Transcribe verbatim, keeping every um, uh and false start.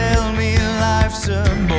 tell me life's a